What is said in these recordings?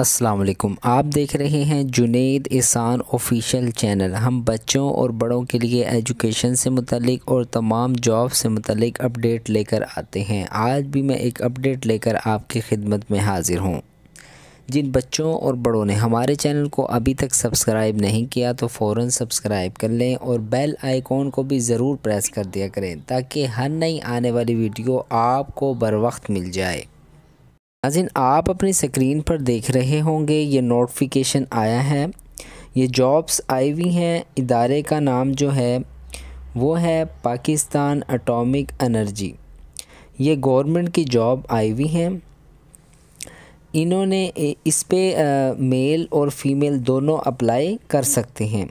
अस्सलाम वालेकुम, आप देख रहे हैं जुनैद एहसान ऑफिशियल चैनल। हम बच्चों और बड़ों के लिए एजुकेशन से मुतलिक और तमाम जॉब से मुतलिक अपडेट लेकर आते हैं। आज भी मैं एक अपडेट लेकर आपकी खिदमत में हाजिर हूँ। जिन बच्चों और बड़ों ने हमारे चैनल को अभी तक सब्सक्राइब नहीं किया तो फ़ौरन सब्सक्राइब कर लें और बेल आइकॉन को भी ज़रूर प्रेस कर दिया करें ताकि हर नई आने वाली वीडियो आपको बर वक्त मिल जाए। नाज़रीन, आप अपनी स्क्रीन पर देख रहे होंगे ये नोटिफिकेशन आया है, ये जॉब्स आई हुई हैं। इदारे का नाम जो है वो है पाकिस्तान एटॉमिक एनर्जी। ये गवर्नमेंट की जॉब आई हुई हैं। इन्होंने इस पर मेल और फीमेल दोनों अप्लाई कर सकते हैं।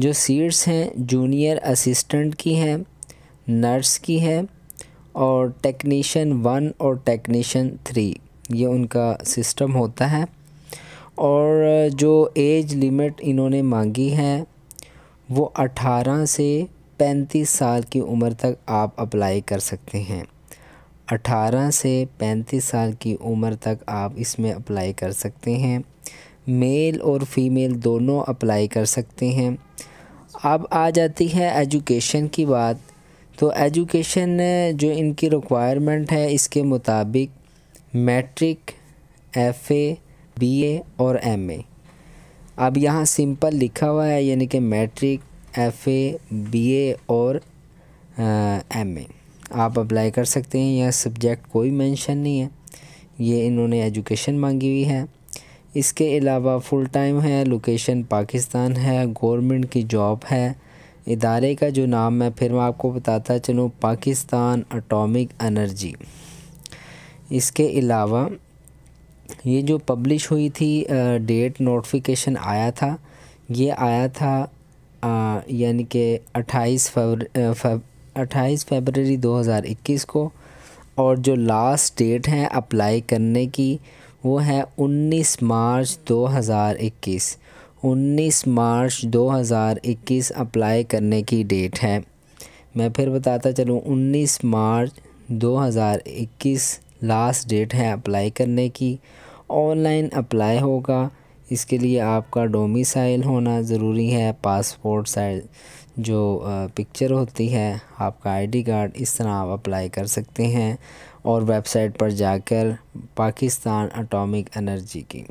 जो सीट्स हैं जूनियर असिस्टेंट की है, नर्स की है और टेक्नीशियन 1 और टेक्नीशियन 3 ये उनका सिस्टम होता है। और जो एज लिमिट इन्होंने मांगी है वो 18 से 35 साल की उम्र तक आप अप्लाई कर सकते हैं। 18 से 35 साल की उम्र तक आप इसमें अप्लाई कर सकते हैं। मेल और फीमेल दोनों अप्लाई कर सकते हैं। अब आ जाती है एजुकेशन की बात, तो एजुकेशन जो इनकी रिक्वायरमेंट है इसके मुताबिक मैट्रिक, एफए, बीए और एमए। अब यहाँ सिंपल लिखा हुआ है, यानी कि मैट्रिक, एफए, बीए और एमए आप अप्लाई कर सकते हैं। यहाँ सब्जेक्ट कोई मेंशन नहीं है, ये इन्होंने एजुकेशन मांगी हुई है। इसके अलावा फुल टाइम है, लोकेशन पाकिस्तान है, गवर्नमेंट की जॉब है। इदारे का जो नाम है फिर मैं आपको बताता चलूँ, पाकिस्तान एटॉमिक एनर्जी। इसके अलावा ये जो पब्लिश हुई थी डेट नोटिफिकेशन आया था, ये आया था यानी कि 28 फरवरी 2021 को। और जो लास्ट डेट है अप्लाई करने की वो है 19 मार्च 2021। 19 मार्च 2021 अप्लाई करने की डेट है। मैं फिर बताता चलूँ, 19 मार्च 2021 लास्ट डेट है अप्लाई करने की। ऑनलाइन अप्लाई होगा, इसके लिए आपका डोमिसाइल होना ज़रूरी है, पासपोर्ट साइज़ जो पिक्चर होती है, आपका आईडी कार्ड, इस तरह आप अप्लाई कर सकते हैं। और वेबसाइट पर जाकर पाकिस्तान एटॉमिक एनर्जी की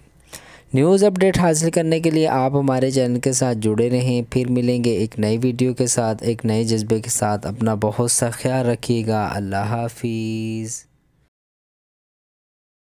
न्यूज़ अपडेट हासिल करने के लिए आप हमारे चैनल के साथ जुड़े रहें। फिर मिलेंगे एक नई वीडियो के साथ, एक नए जज्बे के साथ। अपना बहुत सा ख्याल रखिएगा। अल्लाह हाफिज़।